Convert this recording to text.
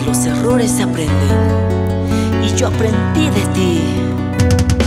de los errores se aprende, y yo aprendí de ti.